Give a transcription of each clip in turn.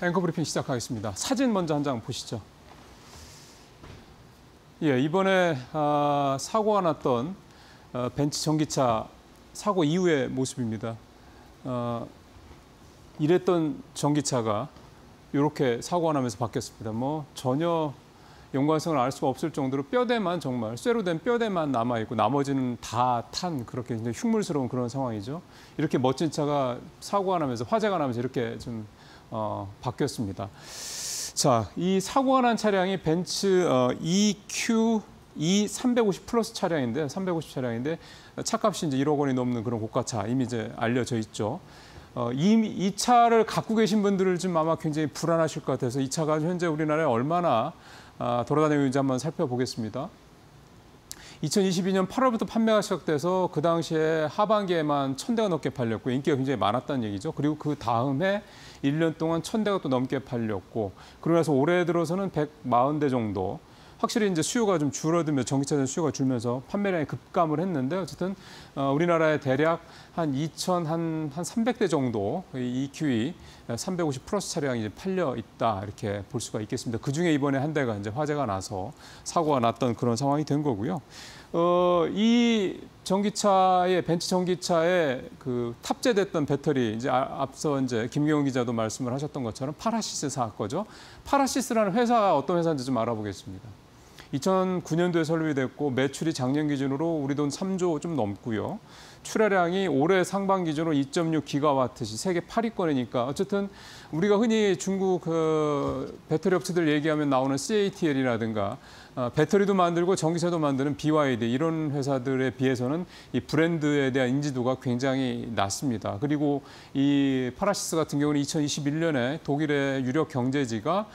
앵커 브리핑 시작하겠습니다. 사진 먼저 한 장 보시죠. 예, 이번에 사고가 났던 벤츠 전기차 사고 이후의 모습입니다. 이랬던 전기차가 이렇게 사고가 나면서 바뀌었습니다. 뭐 전혀 연관성을 알 수가 없을 정도로 뼈대만 정말 쇠로 된 뼈대만 남아있고 나머지는 다 탄 그렇게 굉장히 흉물스러운 그런 상황이죠. 이렇게 멋진 차가 사고가 나면서 화재가 나면서 이렇게 좀 바뀌었습니다. 자, 이 사고가 난 차량이 벤츠 EQ E350 플러스 차량인데, 350 차량인데 차값이 이제 1억 원이 넘는 그런 고가차, 이미 이제 알려져 있죠. 이 차를 갖고 계신 분들을 좀 아마 굉장히 불안하실 것 같아서 이 차가 현재 우리나라에 얼마나 돌아다니고 있는지 한번 살펴보겠습니다. 2022년 8월부터 판매가 시작돼서 그 당시에 하반기에만 1,000대가 넘게 팔렸고 인기가 굉장히 많았다는 얘기죠. 그리고 그 다음에 1년 동안 1,000대가 또 넘게 팔렸고, 그러면서 올해 들어서는 140대 정도. 확실히 이제 수요가 좀 줄어들면서 전기차전 수요가 줄면서 판매량이 급감을 했는데, 어쨌든 우리나라에 대략 한 2,300대 정도 EQ E350 플러스 차량이 이제 팔려 있다, 이렇게 볼 수가 있겠습니다. 그 중에 이번에 한 대가 이제 화재가 나서 사고가 났던 그런 상황이 된 거고요. 이 전기차의 벤츠 전기차에 그 탑재됐던 배터리, 이제 앞서 이제 김경훈 기자도 말씀을 하셨던 것처럼 파라시스사 거죠. 파라시스라는 회사가 어떤 회사인지 좀 알아보겠습니다. 2009년도에 설립이 됐고 매출이 작년 기준으로 우리 돈 3조 좀 넘고요. 출하량이 올해 상반 기준으로 2.6기가와트시 세계 8위권이니까 어쨌든 우리가 흔히 중국 그 배터리 업체들 얘기하면 나오는 CATL이라든가 배터리도 만들고 전기차도 만드는 BYD, 이런 회사들에 비해서는 이 브랜드에 대한 인지도가 굉장히 낮습니다. 그리고 이 파라시스 같은 경우는 2021년에 독일의 유력 경제지가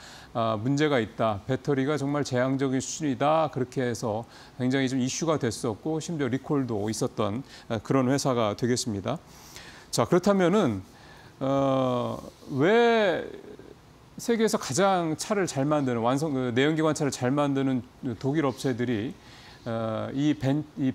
문제가 있다, 배터리가 정말 재앙적인 수준이다, 그렇게 해서 굉장히 좀 이슈가 됐었고 심지어 리콜도 있었던 그런 회사가 되겠습니다. 자, 그렇다면은 왜 세계에서 가장 차를 잘 만드는 내연기관 차를 잘 만드는 독일 업체들이 이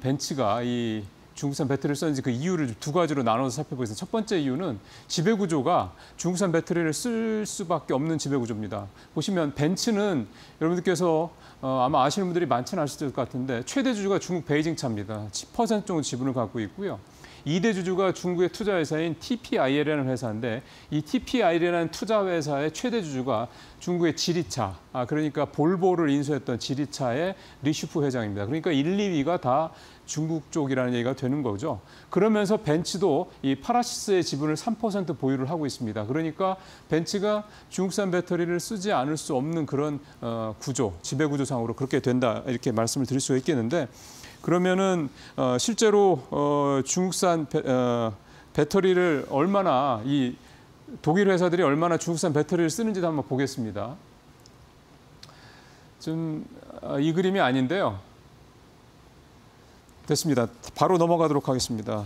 벤츠가 이 중국산 배터리를 썼는지 그 이유를 두 가지로 나눠서 살펴보겠습니다. 첫 번째 이유는 지배구조가 중국산 배터리를 쓸 수밖에 없는 지배구조입니다. 보시면 벤츠는 여러분들께서 아마 아시는 분들이 많지는 않으실 것 같은데 최대 주주가 중국 베이징차입니다. 10% 정도 지분을 갖고 있고요. 2대 주주가 중국의 투자회사인 TPIL이라는 회사인데, 이 TPIL이라는 투자회사의 최대 주주가 중국의 지리차, 그러니까 볼보를 인수했던 지리차의 리슈프 회장입니다. 그러니까 1, 2위가 다 중국 쪽이라는 얘기가 되는 거죠. 그러면서 벤츠도 이 파라시스의 지분을 3% 보유를 하고 있습니다. 그러니까 벤츠가 중국산 배터리를 쓰지 않을 수 없는 그런 구조, 지배구조상으로 그렇게 된다, 이렇게 말씀을 드릴 수가 있겠는데, 그러면은 실제로 중국산 배터리를 얼마나, 이 독일 회사들이 얼마나 중국산 배터리를 쓰는지도 한번 보겠습니다. 좀 이 그림이 아닌데요. 됐습니다. 바로 넘어가도록 하겠습니다.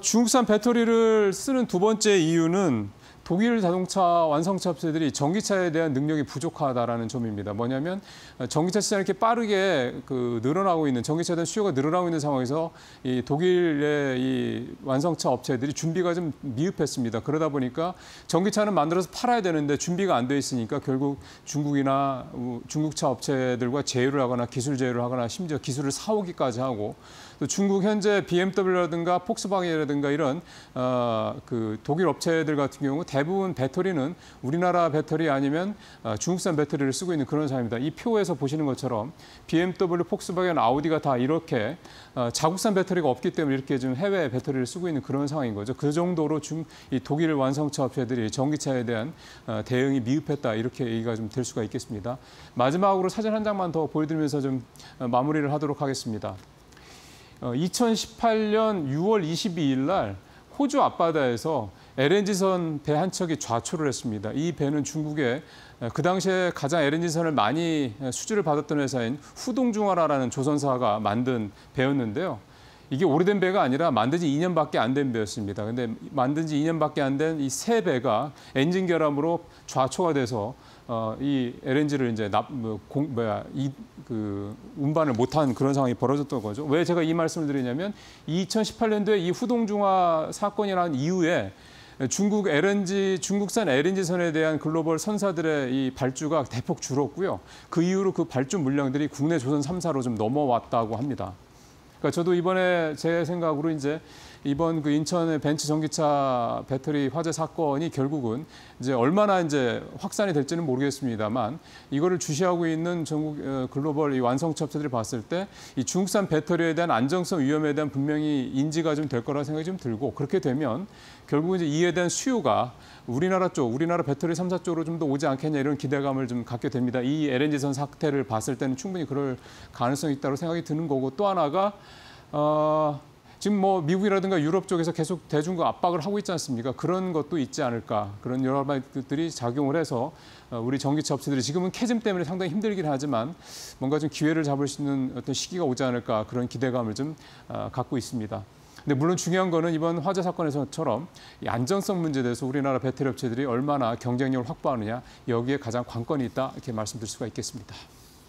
중국산 배터리를 쓰는 두 번째 이유는 독일 자동차 완성차 업체들이 전기차에 대한 능력이 부족하다라는 점입니다. 뭐냐면 전기차 시장이 이렇게 빠르게 늘어나고 있는, 전기차에 대한 수요가 늘어나고 있는 상황에서 이 독일의 이 완성차 업체들이 준비가 좀 미흡했습니다. 그러다 보니까 전기차는 만들어서 팔아야 되는데 준비가 안 돼 있으니까 결국 중국이나 중국차 업체들과 제휴를 하거나 기술 제휴를 하거나 심지어 기술을 사오기까지 하고, 또 중국 현재 BMW라든가 폭스바겐이라든가 이런 그 독일 업체들 같은 경우 대부분 배터리는 우리나라 배터리 아니면 중국산 배터리를 쓰고 있는 그런 상황입니다. 이 표에서 보시는 것처럼 BMW, 폭스바겐, 아우디가 다 이렇게 자국산 배터리가 없기 때문에 이렇게 좀 해외 배터리를 쓰고 있는 그런 상황인 거죠. 그 정도로 이 독일 완성차 업체들이 전기차에 대한 대응이 미흡했다, 이렇게 얘기가 좀 될 수가 있겠습니다. 마지막으로 사진 한 장만 더 보여드리면서 좀 마무리를 하도록 하겠습니다. 2018년 6월 22일 날 호주 앞바다에서 LNG선 배 한 척이 좌초를 했습니다. 이 배는 중국의 그 당시에 가장 LNG선을 많이 수주를 받았던 회사인 후동중화라는 조선사가 만든 배였는데요. 이게 오래된 배가 아니라 만든 지 2년밖에 안 된 배였습니다. 근데 만든 지 2년밖에 안 된 이 새 배가 엔진 결함으로 좌초가 돼서 이 LNG를 이제 운반을 못한 그런 상황이 벌어졌던 거죠. 왜 제가 이 말씀을 드리냐면 2018년도에 이 후동중화 사건이 난 이후에 중국산 LNG선에 대한 글로벌 선사들의 이 발주가 대폭 줄었고요. 그 이후로 그 발주 물량들이 국내 조선 3사로 좀 넘어왔다고 합니다. 그러니까 저도 이번에 제 생각으로 이제 이번 그 인천의 벤츠 전기차 배터리 화재 사건이 결국은 이제 얼마나 이제 확산이 될지는 모르겠습니다만 이거를 주시하고 있는 전국 글로벌 이 완성차 업체들이 봤을 때 이 중국산 배터리에 대한 안정성 위험에 대한 분명히 인지가 좀 될 거라 생각이 좀 들고 그렇게 되면 결국 이제 이에 대한 수요가 우리나라 쪽, 우리나라 배터리 3사 쪽으로 좀 더 오지 않겠냐 이런 기대감을 좀 갖게 됩니다. 이 LNG선 사태를 봤을 때는 충분히 그럴 가능성이 있다고 생각이 드는 거고 또 하나가 지금 뭐 미국이라든가 유럽 쪽에서 계속 대중국 압박을 하고 있지 않습니까? 그런 것도 있지 않을까. 그런 여러 가지들이 작용을 해서 우리 전기차 업체들이 지금은 캐즘 때문에 상당히 힘들긴 하지만 뭔가 좀 기회를 잡을 수 있는 어떤 시기가 오지 않을까 그런 기대감을 좀 갖고 있습니다. 근데 물론 중요한 거는 이번 화재 사건에서처럼 이 안전성 문제에 대해서 우리나라 배터리 업체들이 얼마나 경쟁력을 확보하느냐 여기에 가장 관건이 있다 이렇게 말씀드릴 수가 있겠습니다.